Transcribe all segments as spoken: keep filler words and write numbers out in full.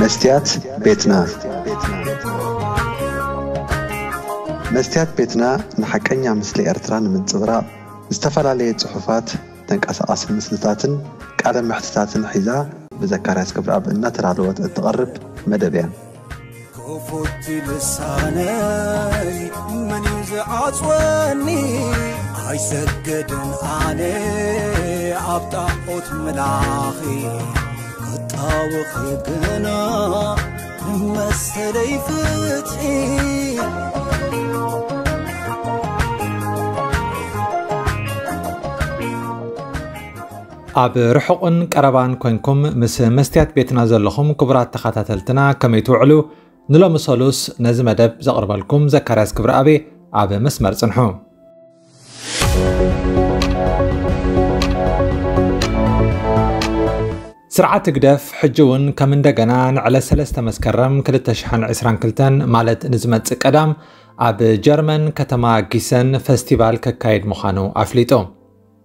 مستيات بيتنا مستيات بيتنا نحكينا مثل إرتران من الزغراء استفلالية صحفات تنكأس أصل مسلساتن كألم محتساتن حيزا بذكاريس كبر أب إننا ترعلوات التغرب مدبيا كوفوت لساني من يزعات واني عيسكدن عني عبطاقوت ملاخي وخيقنا مستلي فتحي عب رحقن كربان كونكم مس مستيات بيتنا زلخم كبرات تخاتاتلتنا كمي توعلو نلو مسالوس نزم دب زقرب لكم زكرياس كبر أبي عب مسمر صنحو سرعة قدف حجون كمن دقنان على سلسة مسكرم كلتا شحن عسران كلتان مالت نزمت قدام عب جرمن كتما جيسن فستيفال ككايد مخانو عفليتو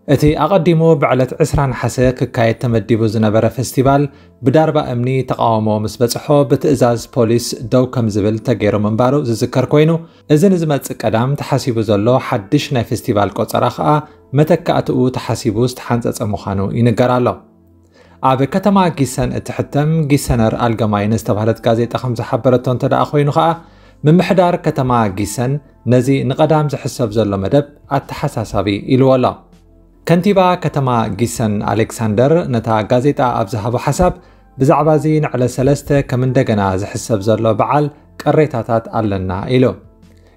اتي اقدمو بعلت عسران حسي ككايد تمديبو زنبرة فستيفال بداربة امني تقاومو مسبصحو بتئزاز بوليس دو كمزبل تغيرو منبارو زذكر كوينو اذا نزمت قدام تحاسيبو زلو حدشنا فستيفال قصراخا متكاتو تحاسيبو استحنصص مخانو ينغرالو ኣብ ከተማ ጊሰን እትሕተም ጊሰነር ኣልገማይን ዝተባህለት ጋዜጣ ከም ዝሓበረቶ እንተደኣ ኮይኑ ከዓ ምምሕዳር ከተማ ጊሰን ነዚ ንቀዳም ዝሕሰብ ዘሎ መደብ ኣተሓሳሳቢ ኢልወላ ከንቲባ ከተማ ጊሰን ኣሌክሳንደር ነታ ጋዜጣ ኣብ ዝሃቦ ሓሳብ ብዛዕባ እዚ ንዕለ ሰለስተ ከም እንደገና ዝሕሰብ ዘሎ በዓል ቀሬታታት ኣለና ኢሉ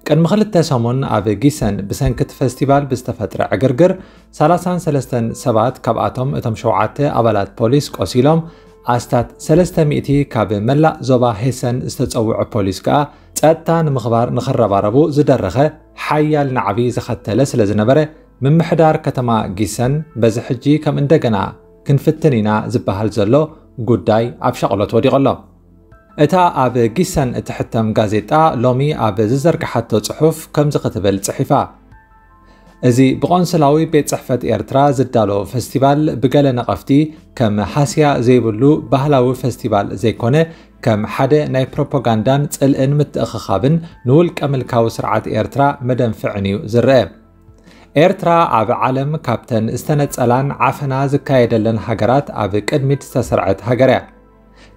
كان مخلت سامون أبي جيسن بسنكت فستيفال بستفترة عجرجر سلاسان سلستن سبات كاباتهم اتم شوعات أبلات بوليس كوسيلهم عستات سلستن مئتي كاب ملا زبا هيسن استتسوع بوليس كا تأتان مخبار نخرب ربو زدرخه حيال نعبي زخدت لسل زنبرة من محدار كتما جيسن بزحجي كم اندجنا كنفتنينا زبهال زلو جوداي عبشقلت ودي الله اتا اب جيسن اتحتم غازيتا لومي اب ززرك حتى صحف كم زقتبل صحيفه ازي بقنصلاوي بيت صحفه ايرترا زدالو فستيفال بقال نقفتي كم حاسيا زيبلو بهلاوي فستيفال زيكونه كم حدا ناي بروباغاندان صلئن متخخابن نول كملكاو سرعه ايرترا مدن فعنيو زراب ايرترا اب عالم كابتن استنصلان عفنا زكايدلن هاجرات اب قدمت تسرعت هاجرات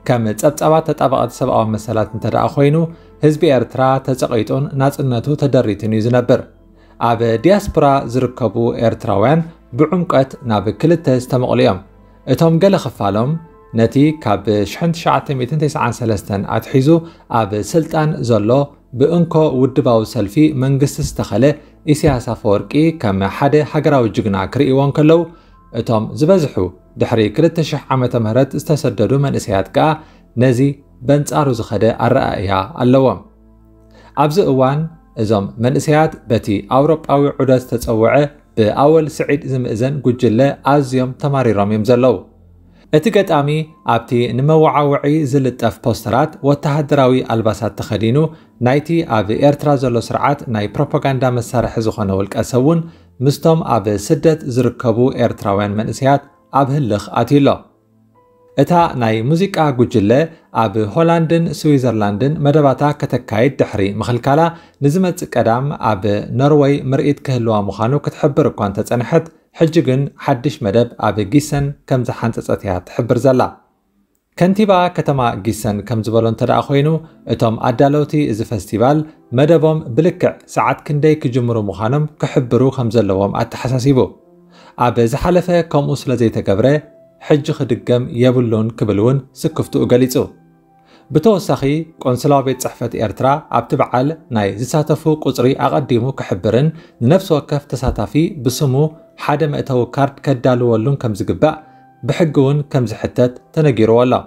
كم تطبطبات تطبقات سبعه مسالات انتدى خوينو حزب ايرترا تزقيطون ناصنتو تدريتن يزنبر اب دياسبرا زركبو ايرتراوان بعمقت ناب كلته استمقليام اتم قال خفالهم نتي كاب شحن ألف وتسعمئة وتسعة وثلاثين اتحيزو اب سلطان زلو بانكو ودباو سلفي منغست استخله اسياس افورقي كم حدا حجراو جغنا كريوان كلو اتم زبزحو دحري كلتا شح عامة مهرت استسددو من اسياتكا نزي بنت عروز خدا الرأيها اللوام عبز اوان ازم من اسيات بتي اوروب او عدس تتسوعه باول سعيد ازم ازن قجلة ازيوم تماري رميم زلو اتقات امي ابتي نموعوعي زلت اف بوسترات وتهدراوي الباسات تخدينو نايتي ابي ايرترا زلو سرعات ناي بروباغاندا مسارح زخانو والكاسون مستم ابي سدت زركبو ايرتراوان من اسيات اب هلخ اتيلو اتا ناي موسيقى غوجله اب هولندن سويزرلاندن مدباتا كتكايد دحري مخلكالا نزمت قدام اب نروي مرئيت كهلوا مخانو كتحبر كون تصنحت حججن حدش مدب اب جيسن كم زحنصصتيا تحبر زلا كنتيبا كتما جيسن كم زبلون تدا خوينو اتم ادالوتي از فستيفال مدبوم بلكع ساعات كندي كجمرو مخانم كحبرو خمزلوم اتحساسيبو اب زحلف كم اسله زيتكبره حج خدقم يبلون كبلون سكفتو غليصو بتوسخي قنصلاو بيت صحفه ايرترا اب تبعال ناي زساتفو قصري اقديمو كحبرن نفسو كف تساتافي بسمو حدا متو كارد كدالو ولون كم زغبا بحقون كم زحتت تنغيرو والله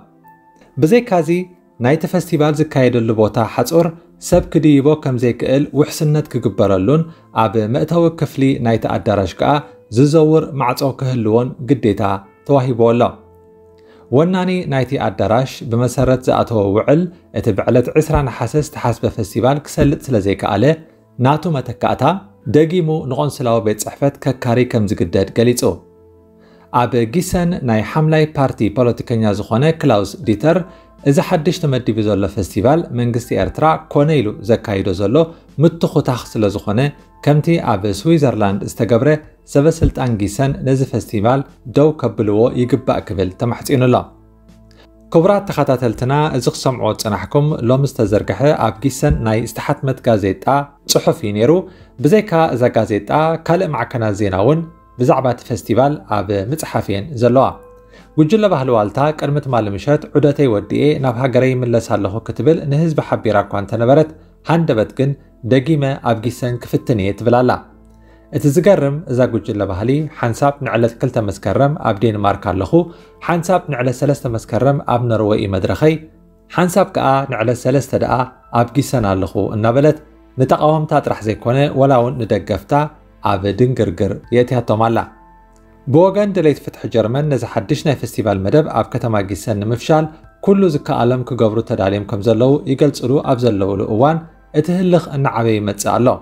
بزي كازي ناي تفستيفال زكايدل بوتا حصور سب كديبو كم زيكل وحسنت كغبرلون اب متو كفلي ناي تادارش كا ززور معصو كهلون قديتا تواهيبو الله وناني نايتي الدراش بمسارات زاتو وعل اتبعلت عسران حساس تحاسب فستيفال كسلت سلازيك عليه ناتو متكاتا دقيمو نقنسلاو بيت صحفت ككاري كم زقداد قليصو اب جيسن ناي حملاي بارتي بوليتيكنيا زخونه كلاوس ديتر إذا حدش تمدي بزولو فستيفال منجستي إرترا كونيلو زكايدو زولو متخو تخص لزخونه كمتي عب سويزرلاند استقبره سبسلت أنجيسان نزي فستيفال دو كبلوو يقبأ كبل تمحت إنو الله كبرات تخطاتلتنا إذا سمعوا تنحكم لو مستزرقحة عب جيسان ناي استحتمت غازيتا صحفي نيرو بزيكا إذا غازيتا كالق معكنا زيناون بزعبات فستيفال عب متحفين زلوها وجل بهلوالتا كلمت معلمشات عدتي ودي نابها قري من لسالهو كتبل نهزب حبيرا كوان تنبرت هندبت جن دقيمة عبقيسن كفتنية تبلالا اتزقرم إذا وجل بهلي حنساب نعلت كلتا مسكرم عب دنماركا لخو حنساب نعلت سلسة مسكرم عب نروي مدرخي حنساب كأ نعلت سلسة دقا عبقيسن لخو النبلت نتقوهم تاترح زيكونه ولون ندقفتا عب دنقرقر يأتيها طمالا بوغان دليت فتح جرمن نزا حدشنا فستيفال مدب اب كتما جيسن مفشال كل زكا عالم كغبرو تداليم كمزلو يقلصلو اب زلو لوان اتهلخ ان عبي متصالو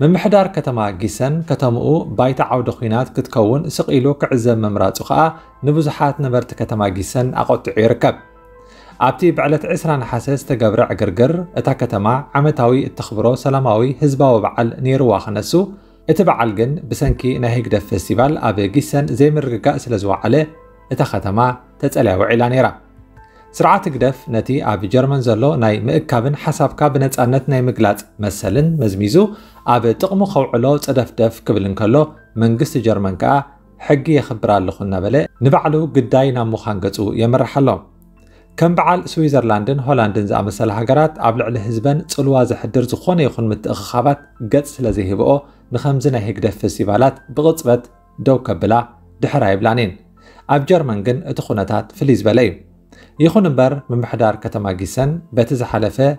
من محدار كتما جيسن كتمو بايت عود خينات كتكون سقيلو كعزم ممراصو خا نبزحات نبرت كتما جيسن اقطع يركب ابتي بعلت عسران حساس تغبر عغرغر اتا كتما عمتاوي التخبرو سلاماوي حزباو بعل نيروا خنسو اتبع الجن بسنكي نهيك دف فستيفال أبي جيسن زي مرقق سلزوا عليه اتخاتما تتقلعوا علانيرا سرعات قدف نتي أبي جرمن زلو ناي مئكابن حساب كابنت أنت ناي مقلات مسلن مزميزو أبي تقمو خوعلو تقدف دف قبلن كلو من قست جرمن كا حقي يخبرال لخلنا بلي نبعلو قداينا مخانقتو يمرحلو كم بعال سويزرلاندن هولاندن زي أمسال هاقرات أبلع لهزبن تقلوازح درزو خوني يخون متأخخابات قد سلزيهبقو نخمزنا هيك دف فستيفالات بغضبة دو كبلا دحراي بلانين اب جرمنجن اتخونتات فليز بلاي يخون بر من بحدار كتما جيسن بتز حلفه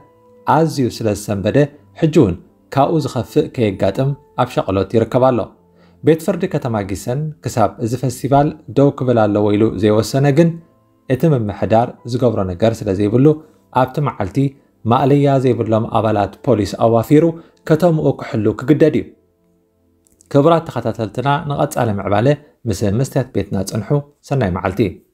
ازيو سلسن بده حجون كاو زخفق كيقاتم اب شقلوت يركبالو بيت فرد كتما جيسن كساب از فستيفال دو كبلا لويلو زي وسنجن اتم محدار زغبرو نجر سلازيبلو اب تمعلتي ما عليا زيبلوم ابالات بوليس اوافيرو كتم اوكحلو كقدادي كبرات تخطاتلتنا نغطس على معباله مثل مستيات بيتنا تنحو سناي معلتي.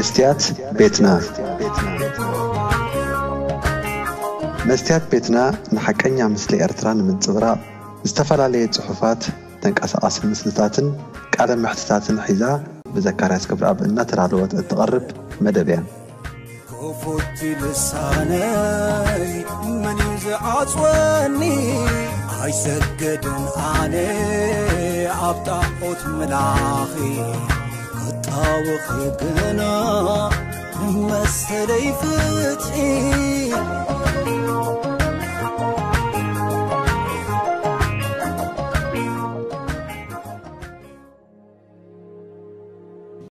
مستيات بيتنا مستيات بيتنا نحكينا مثل إرتران من صغرى استفلالية صحفات تنقص أصل مسلسلاتن كعلم محتساتن حذاء بذكرات كبر أب النتر على وقت التقرب مدبيا كوفت لساني من يزعج وني عيسجد علي أبطأت ملاخي أوخي بنا مسلي فتحي